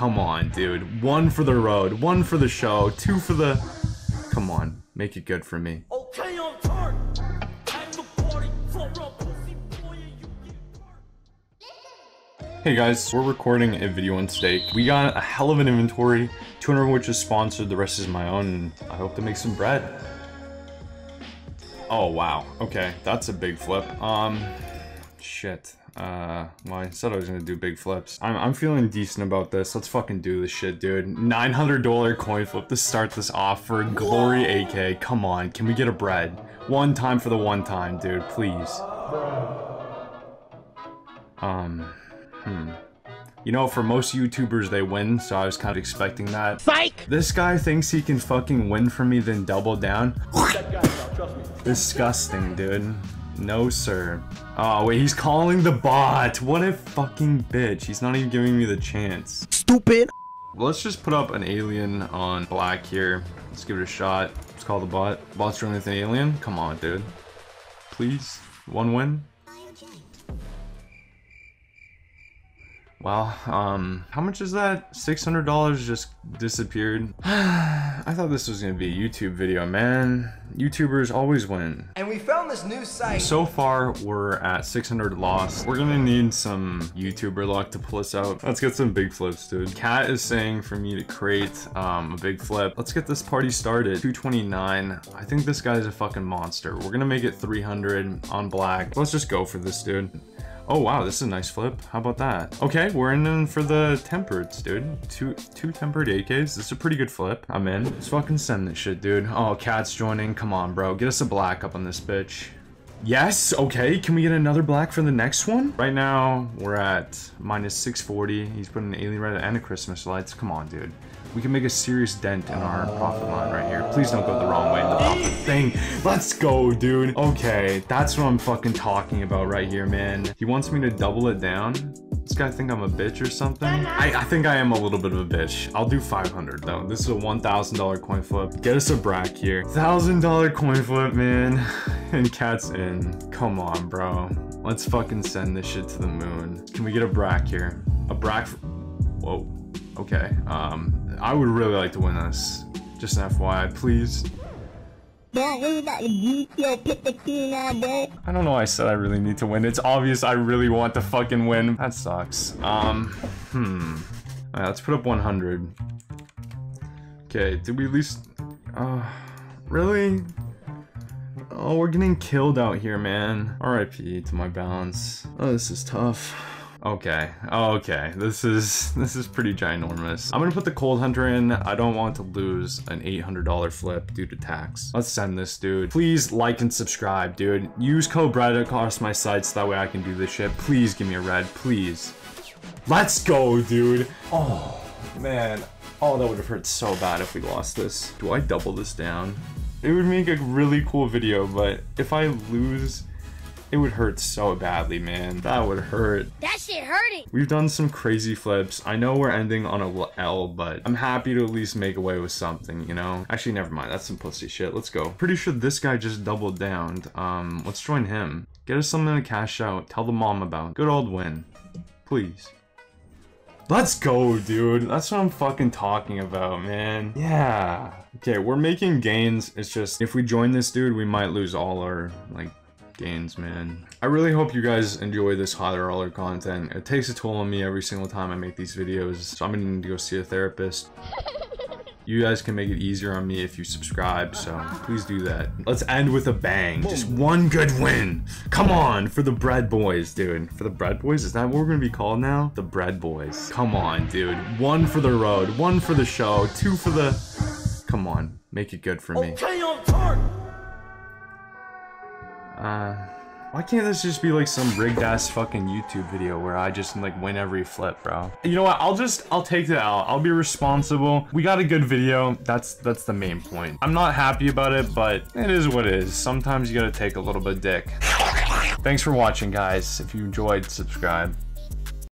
Come on, dude. One for the road, one for the show, two for the... Come on, make it good for me. Okay, on turn. Hey guys, we're recording a video on Stake. We got a hell of an inventory, 200 of which is sponsored, the rest is my own, and I hope to make some bread. Oh wow, okay, that's a big flip. Shit. Well, I said I was gonna do big flips. I'm feeling decent about this. Let's fucking do this shit, dude. $900 coin flip to start this off for Glory AK. Come on, can we get a bread? One time for the one time, dude, please. You know, for most YouTubers, they win, so I was kind of expecting that. Psych! This guy thinks he can fucking win from me, then double down. Disgusting, dude. No, sir. Oh, wait, he's calling the bot. What a fucking bitch. He's not even giving me the chance. Stupid. Let's just put up an alien on black here. Let's give it a shot. Let's call the bot. Bot's running with an alien? Come on, dude. Please. One win. Wow, how much is that? $600 just disappeared. I thought this was gonna be a YouTube video, man. YouTubers always win. And we found this new site. So far, we're at 600 loss. We're gonna need some YouTuber luck to pull us out. Let's get some big flips, dude. Kat is saying for me to create a big flip. Let's get this party started. 229. I think this guy's a fucking monster. We're gonna make it 300 on black. Let's just go for this, dude. Oh wow, this is a nice flip. How about that? Okay, we're in for the tempereds, dude. Two tempered AKs. This is a pretty good flip. I'm in. Let's fucking send this shit, dude. Oh, Cat's joining. Come on, bro. Get us a black up on this bitch. Yes, okay. Can we get another black for the next one? Right now, we're at minus 640. He's putting an alien right and a Christmas lights. Come on, dude. We can make a serious dent in our profit line right here. Please don't go the wrong way in the profit thing. Let's go, dude. Okay, that's what I'm fucking talking about right here, man. He wants me to double it down. This guy think I'm a bitch or something? I think I am a little bit of a bitch. I'll do 500 though. This is a $1,000 coin flip. Get us a brack here. $1,000 coin flip, man. And Cat's in. Come on, bro. Let's fucking send this shit to the moon. Can we get a brack here? A brack. Whoa. Okay. I would really like to win this. Just an FYI, please. I don't know why I said I really need to win. It's obvious I really want to fucking win. That sucks. Alright, let's put up 100. Okay, did we at least... really? Oh, we're getting killed out here, man. RIP to my balance. Oh, this is tough. Okay, okay, this is pretty ginormous. I'm gonna put the Cold Hunter in. I don't want to lose an $800 flip due to tax. Let's send this, dude. Please like and subscribe, dude. Use code BREAD across my sites, that way I can do this shit. Please give me a red, please. Let's go, dude. Oh, man. Oh, that would have hurt so bad if we lost this. Do I double this down? It would make a really cool video, but if I lose... It would hurt so badly, man. That would hurt. That shit hurting. We've done some crazy flips. I know we're ending on a L, but I'm happy to at least make away with something, you know? Actually, never mind. That's some pussy shit. Let's go. Pretty sure this guy just doubled down. Let's join him. Get us something to cash out. Tell the mom about. Good old win. Please. Let's go, dude. That's what I'm fucking talking about, man. Yeah. Okay, we're making gains. It's just, if we join this dude, we might lose all our, like, gains, man. I really hope you guys enjoy this hot roller content. It takes a toll on me every single time I make these videos, so I'm gonna need to go see a therapist. You guys can make it easier on me if you subscribe, so please do that. Let's end with a bang. Just one good win. Come on, for the Bread Boys, dude. For the Bread Boys? Is that what we're gonna be called now? The Bread Boys. Come on, dude. One for the road, one for the show, two for the... Come on, make it good for me. Okay, on turn. Why can't this just be like some rigged ass fucking YouTube video where I just like win every flip, bro? You know what? I'll take that out. I'll be responsible. We got a good video. That's the main point. I'm not happy about it, but it is what it is. Sometimes you gotta take a little bit of dick. Thanks for watching, guys. If you enjoyed, subscribe.